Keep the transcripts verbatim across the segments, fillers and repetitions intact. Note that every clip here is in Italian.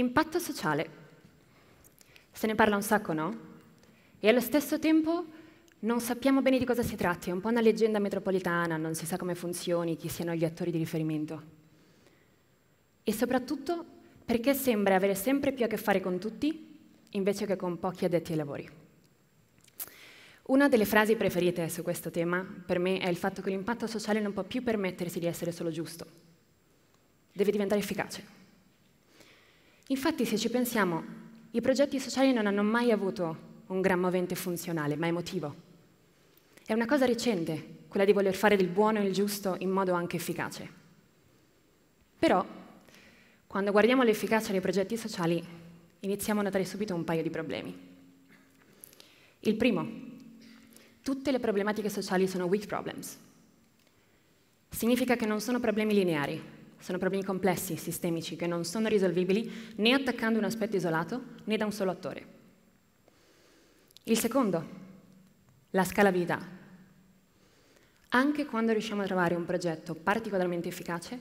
Impatto sociale. Se ne parla un sacco, no? E allo stesso tempo non sappiamo bene di cosa si tratti, è un po' una leggenda metropolitana, non si sa come funzioni, chi siano gli attori di riferimento. E soprattutto perché sembra avere sempre più a che fare con tutti, invece che con pochi addetti ai lavori. Una delle frasi preferite su questo tema, per me, è il fatto che l'impatto sociale non può più permettersi di essere solo giusto. Deve diventare efficace. Infatti, se ci pensiamo, i progetti sociali non hanno mai avuto un gran movente funzionale, ma emotivo. È una cosa recente, quella di voler fare del buono e il giusto in modo anche efficace. Però, quando guardiamo l'efficacia dei progetti sociali, iniziamo a notare subito un paio di problemi. Il primo, tutte le problematiche sociali sono weak problems. Significa che non sono problemi lineari, sono problemi complessi, sistemici, che non sono risolvibili né attaccando un aspetto isolato né da un solo attore. Il secondo, la scalabilità. Anche quando riusciamo a trovare un progetto particolarmente efficace,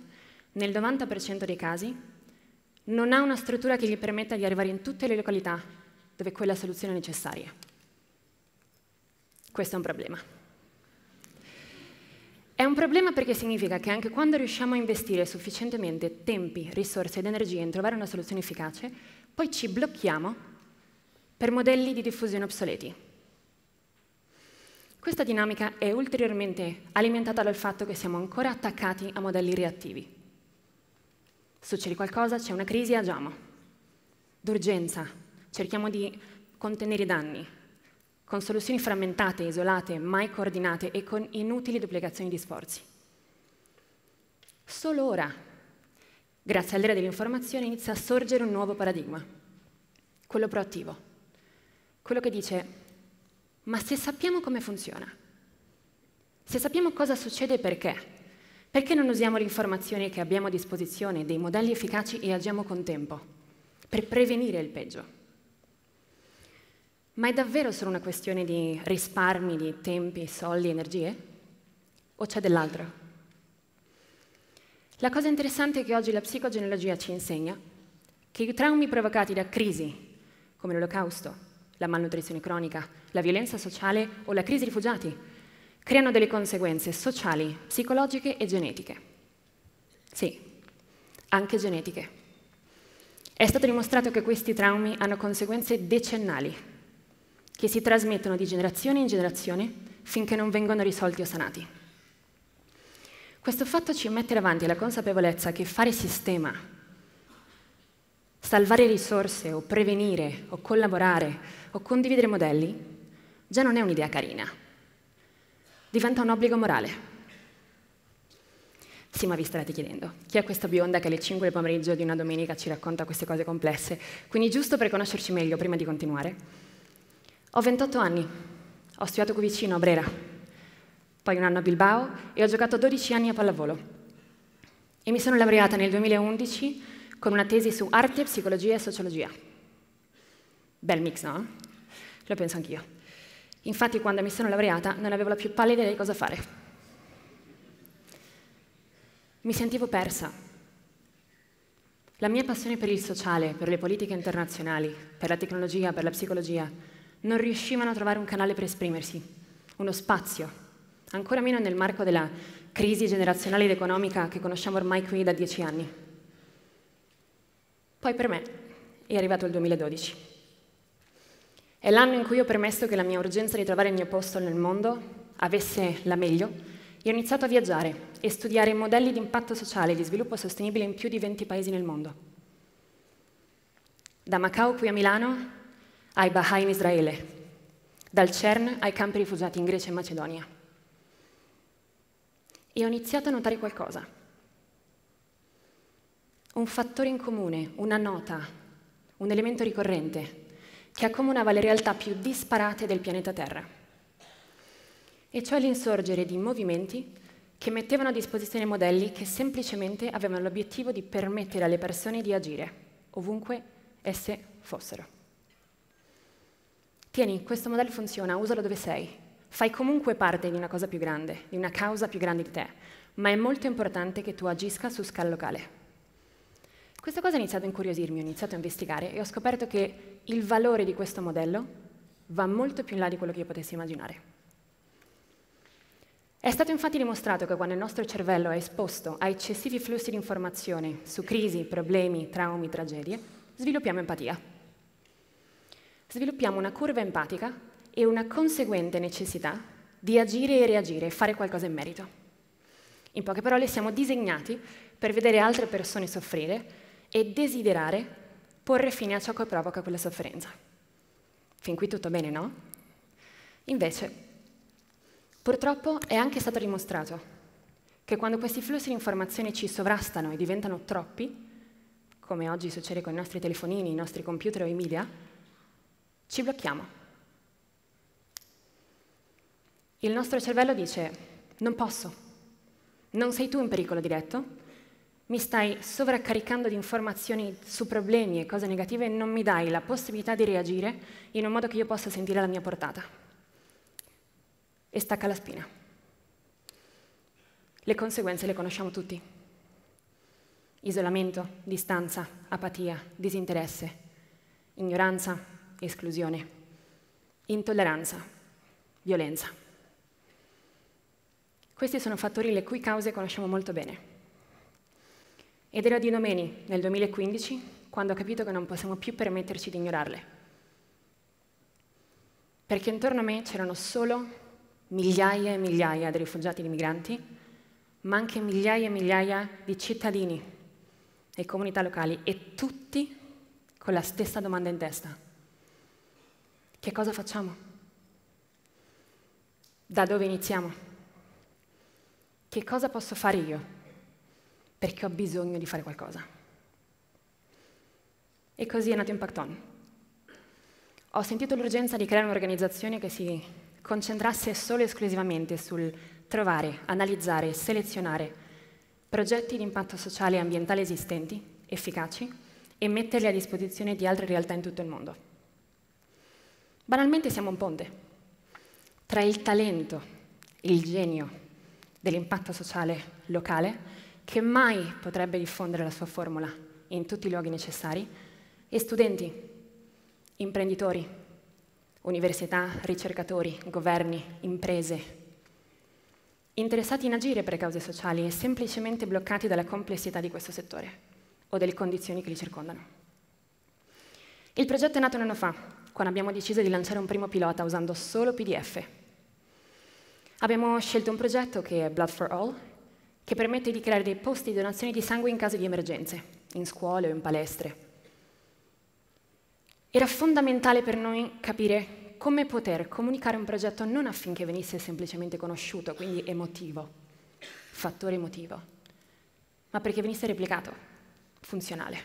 nel novanta per cento dei casi non ha una struttura che gli permetta di arrivare in tutte le località dove quella soluzione è necessaria. Questo è un problema. È un problema perché significa che anche quando riusciamo a investire sufficientemente tempi, risorse ed energie in trovare una soluzione efficace, poi ci blocchiamo per modelli di diffusione obsoleti. Questa dinamica è ulteriormente alimentata dal fatto che siamo ancora attaccati a modelli reattivi. Succede qualcosa, c'è una crisi, agiamo. D'urgenza, cerchiamo di contenere i danni, con soluzioni frammentate, isolate, mai coordinate e con inutili duplicazioni di sforzi. Solo ora, grazie all'era dell'informazione, inizia a sorgere un nuovo paradigma, quello proattivo, quello che dice: ma se sappiamo come funziona, se sappiamo cosa succede e perché, perché non usiamo l'informazione che abbiamo a disposizione, dei modelli efficaci e agiamo con tempo, per prevenire il peggio? Ma è davvero solo una questione di risparmi di tempi, soldi, energie? O c'è dell'altro? La cosa interessante è che oggi la psicogenealogia ci insegna che i traumi provocati da crisi, come l'olocausto, la malnutrizione cronica, la violenza sociale o la crisi rifugiati, creano delle conseguenze sociali, psicologiche e genetiche. Sì, anche genetiche. È stato dimostrato che questi traumi hanno conseguenze decennali, che si trasmettono di generazione in generazione finché non vengono risolti o sanati. Questo fatto ci mette davanti alla consapevolezza che fare sistema, salvare risorse o prevenire o collaborare o condividere modelli già non è un'idea carina, diventa un obbligo morale. Sì, ma vi starete chiedendo, chi è questa bionda che alle cinque del pomeriggio di una domenica ci racconta queste cose complesse? Quindi, giusto per conoscerci meglio prima di continuare, ho ventotto anni, ho studiato qui vicino a Brera, poi un anno a Bilbao e ho giocato dodici anni a pallavolo. E mi sono laureata nel duemilaundici con una tesi su arte, psicologia e sociologia. Bel mix, no? Lo penso anch'io. Infatti, quando mi sono laureata non avevo la più pallida idea di cosa fare. Mi sentivo persa. La mia passione per il sociale, per le politiche internazionali, per la tecnologia, per la psicologia, non riuscivano a trovare un canale per esprimersi, uno spazio, ancora meno nel marco della crisi generazionale ed economica che conosciamo ormai qui da dieci anni. Poi per me è arrivato il duemiladodici. È l'anno in cui ho permesso che la mia urgenza di trovare il mio posto nel mondo avesse la meglio e ho iniziato a viaggiare e studiare modelli di impatto sociale e di sviluppo sostenibile in più di venti paesi nel mondo. Da Macao qui a Milano ai Baha'i in Israele, dal CERN ai campi rifugiati in Grecia e Macedonia. E ho iniziato a notare qualcosa. Un fattore in comune, una nota, un elemento ricorrente che accomunava le realtà più disparate del pianeta Terra. E cioè l'insorgere di movimenti che mettevano a disposizione modelli che semplicemente avevano l'obiettivo di permettere alle persone di agire, ovunque esse fossero. Tieni, questo modello funziona, usalo dove sei. Fai comunque parte di una cosa più grande, di una causa più grande di te, ma è molto importante che tu agisca su scala locale. Questa cosa ha iniziato a incuriosirmi, ho iniziato a investigare e ho scoperto che il valore di questo modello va molto più in là di quello che io potessi immaginare. È stato infatti dimostrato che quando il nostro cervello è esposto a eccessivi flussi di informazioni su crisi, problemi, traumi, tragedie, sviluppiamo empatia. Sviluppiamo una curva empatica e una conseguente necessità di agire e reagire e fare qualcosa in merito. In poche parole, siamo disegnati per vedere altre persone soffrire e desiderare porre fine a ciò che provoca quella sofferenza. Fin qui tutto bene, no? Invece, purtroppo è anche stato dimostrato che quando questi flussi di informazioni ci sovrastano e diventano troppi, come oggi succede con i nostri telefonini, i nostri computer o i media, ci blocchiamo. Il nostro cervello dice: non posso, non sei tu in pericolo diretto, mi stai sovraccaricando di informazioni su problemi e cose negative e non mi dai la possibilità di reagire in un modo che io possa sentire alla mia portata. E stacca la spina. Le conseguenze le conosciamo tutti. Isolamento, distanza, apatia, disinteresse, ignoranza, esclusione, intolleranza, violenza. Questi sono fattori le cui cause conosciamo molto bene. Ed era di domeni, nel duemilaquindici, quando ho capito che non possiamo più permetterci di ignorarle. Perché intorno a me c'erano solo migliaia e migliaia di rifugiati e migranti, ma anche migliaia e migliaia di cittadini e comunità locali, e tutti con la stessa domanda in testa. Che cosa facciamo? Da dove iniziamo? Che cosa posso fare io? Perché ho bisogno di fare qualcosa. E così è nato Impacton. Ho sentito l'urgenza di creare un'organizzazione che si concentrasse solo e esclusivamente sul trovare, analizzare e selezionare progetti di impatto sociale e ambientale esistenti, efficaci, e metterli a disposizione di altre realtà in tutto il mondo. Banalmente siamo un ponte tra il talento, il genio dell'impatto sociale locale, che mai potrebbe diffondere la sua formula in tutti i luoghi necessari, e studenti, imprenditori, università, ricercatori, governi, imprese, interessati in agire per cause sociali e semplicemente bloccati dalla complessità di questo settore o delle condizioni che li circondano. Il progetto è nato un anno fa, quando abbiamo deciso di lanciare un primo pilota usando solo P D F. Abbiamo scelto un progetto che è Blood for All, che permette di creare dei posti di donazione di sangue in caso di emergenze, in scuole o in palestre. Era fondamentale per noi capire come poter comunicare un progetto non affinché venisse semplicemente conosciuto, quindi emotivo, fattore emotivo, ma perché venisse replicato, funzionale.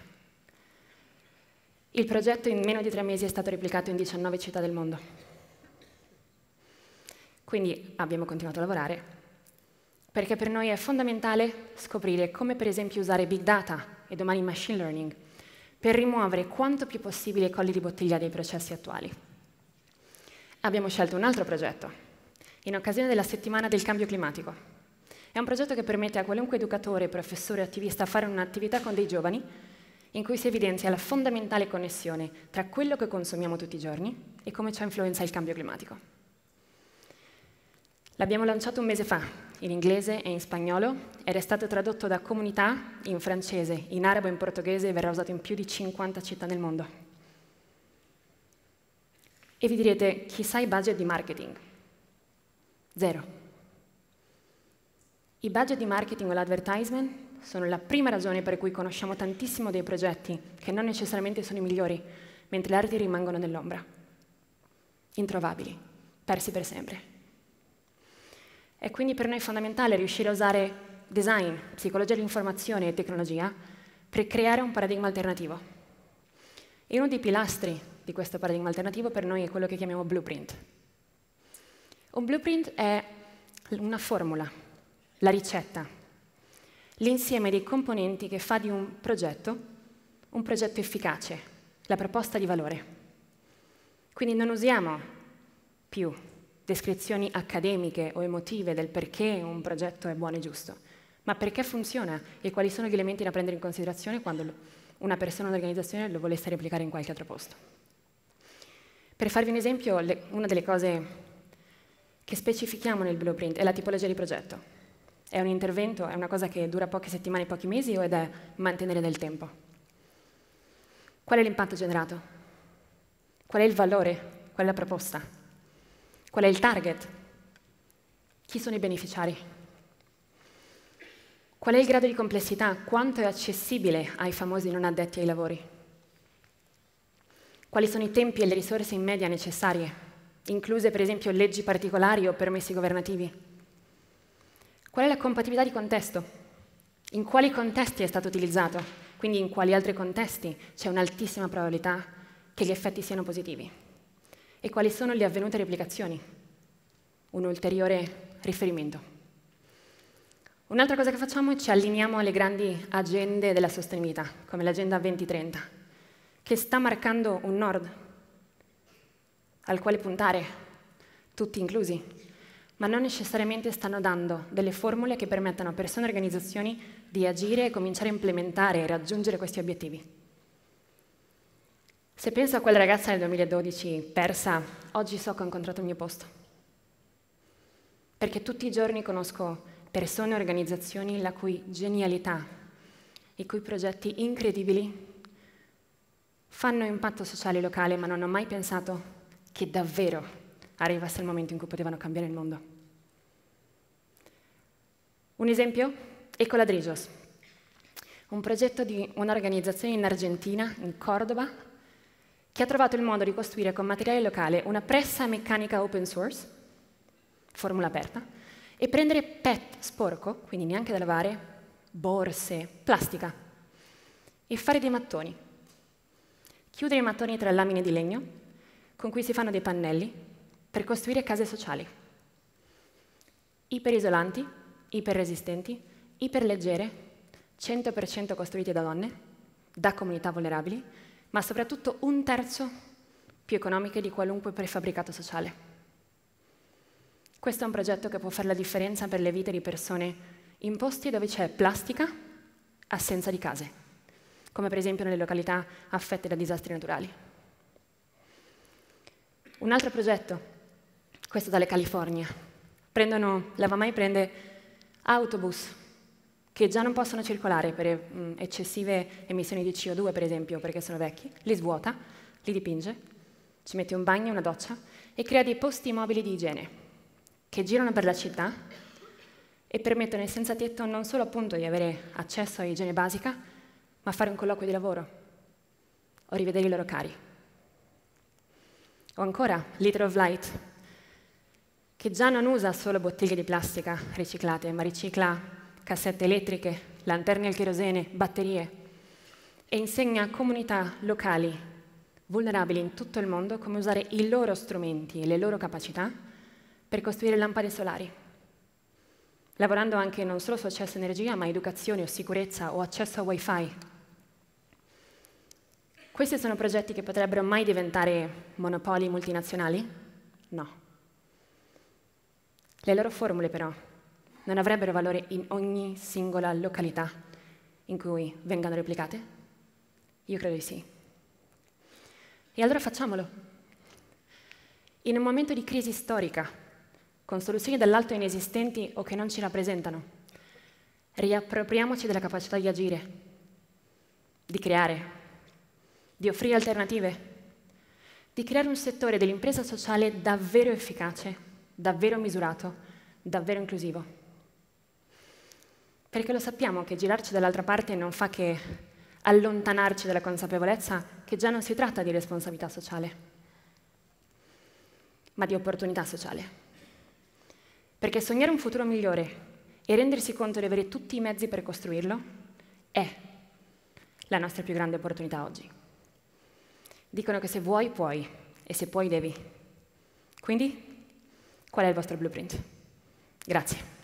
Il progetto in meno di tre mesi è stato replicato in diciannove città del mondo. Quindi abbiamo continuato a lavorare, perché per noi è fondamentale scoprire come per esempio usare Big Data e domani Machine Learning per rimuovere quanto più possibile i colli di bottiglia dei processi attuali. Abbiamo scelto un altro progetto, in occasione della settimana del cambio climatico. È un progetto che permette a qualunque educatore, professore o attivista fare un'attività con dei giovani in cui si evidenzia la fondamentale connessione tra quello che consumiamo tutti i giorni e come ciò influenza il cambio climatico. L'abbiamo lanciato un mese fa, in inglese e in spagnolo, ed è stato tradotto da Comunità in francese, in arabo e in portoghese, e verrà usato in più di cinquanta città nel mondo. E vi direte, chissà i budget di marketing? Zero. I budget di marketing o l'advertisement sono la prima ragione per cui conosciamo tantissimo dei progetti che non necessariamente sono i migliori, mentre gli altri rimangono nell'ombra. Introvabili, persi per sempre. È quindi per noi fondamentale riuscire a usare design, psicologia dell'informazione e tecnologia per creare un paradigma alternativo. E uno dei pilastri di questo paradigma alternativo per noi è quello che chiamiamo blueprint. Un blueprint è una formula, la ricetta, l'insieme dei componenti che fa di un progetto un progetto efficace, la proposta di valore. Quindi non usiamo più descrizioni accademiche o emotive del perché un progetto è buono e giusto, ma perché funziona e quali sono gli elementi da prendere in considerazione quando una persona o un'organizzazione lo volesse replicare in qualche altro posto. Per farvi un esempio, le, una delle cose che specifichiamo nel blueprint è la tipologia di progetto. È un intervento, è una cosa che dura poche settimane, pochi mesi, o ed è mantenere del tempo? Qual è l'impatto generato? Qual è il valore? Qual è la proposta? Qual è il target? Chi sono i beneficiari? Qual è il grado di complessità? Quanto è accessibile ai famosi non addetti ai lavori? Quali sono i tempi e le risorse in media necessarie, incluse per esempio leggi particolari o permessi governativi? Qual è la compatibilità di contesto? In quali contesti è stato utilizzato? Quindi in quali altri contesti c'è un'altissima probabilità che gli effetti siano positivi? E quali sono le avvenute replicazioni? Un ulteriore riferimento. Un'altra cosa che facciamo è ci allineiamo alle grandi agende della sostenibilità, come l'agenda duemilatrenta, che sta marcando un nord al quale puntare, tutti inclusi, ma non necessariamente stanno dando delle formule che permettano a persone e organizzazioni di agire e cominciare a implementare e raggiungere questi obiettivi. Se penso a quella ragazza nel duemiladodici persa, oggi so che ho incontrato il mio posto. Perché tutti i giorni conosco persone e organizzazioni la cui genialità, i cui progetti incredibili fanno impatto sociale locale, ma non ho mai pensato che davvero arrivasse il momento in cui potevano cambiare il mondo. Un esempio è Coladrios, un progetto di un'organizzazione in Argentina, in Córdoba, che ha trovato il modo di costruire con materiale locale una pressa meccanica open source, formula aperta, e prendere P E T sporco, quindi neanche da lavare, borse, plastica, e fare dei mattoni. Chiudere i mattoni tra lamine di legno, con cui si fanno dei pannelli, per costruire case sociali. Iperisolianti, iperresistenti, iperleggere, cento per cento costruite da donne, da comunità vulnerabili, ma soprattutto un terzo più economiche di qualunque prefabbricato sociale. Questo è un progetto che può fare la differenza per le vite di persone in posti dove c'è plastica, assenza di case, come per esempio nelle località affette da disastri naturali. Un altro progetto, questo dalle California. Prendono, Lavamai prende autobus che già non possono circolare per mh, eccessive emissioni di C O due, per esempio, perché sono vecchi, li svuota, li dipinge, ci mette un bagno, una doccia e crea dei posti mobili di igiene che girano per la città e permettono ai senza tetto non solo appunto di avere accesso all'igiene basica, ma fare un colloquio di lavoro o rivedere i loro cari. O ancora Liter of Light, che già non usa solo bottiglie di plastica riciclate, ma ricicla cassette elettriche, lanterne al cherosene, batterie, e insegna a comunità locali vulnerabili in tutto il mondo come usare i loro strumenti e le loro capacità per costruire lampade solari, lavorando anche non solo su accesso a energia, ma educazione o sicurezza o accesso a wifi. Questi sono progetti che potrebbero mai diventare monopoli multinazionali? No. Le loro formule, però, non avrebbero valore in ogni singola località in cui vengano replicate? Io credo di sì. E allora facciamolo. In un momento di crisi storica, con soluzioni dall'alto inesistenti o che non ci rappresentano, riappropriamoci della capacità di agire, di creare, di offrire alternative, di creare un settore dell'impresa sociale davvero efficace, davvero misurato, davvero inclusivo. Perché lo sappiamo che girarci dall'altra parte non fa che allontanarci dalla consapevolezza che già non si tratta di responsabilità sociale, ma di opportunità sociale. Perché sognare un futuro migliore e rendersi conto di avere tutti i mezzi per costruirlo è la nostra più grande opportunità oggi. Dicono che se vuoi, puoi, e se puoi, devi. Quindi, qual è il vostro blueprint? Grazie.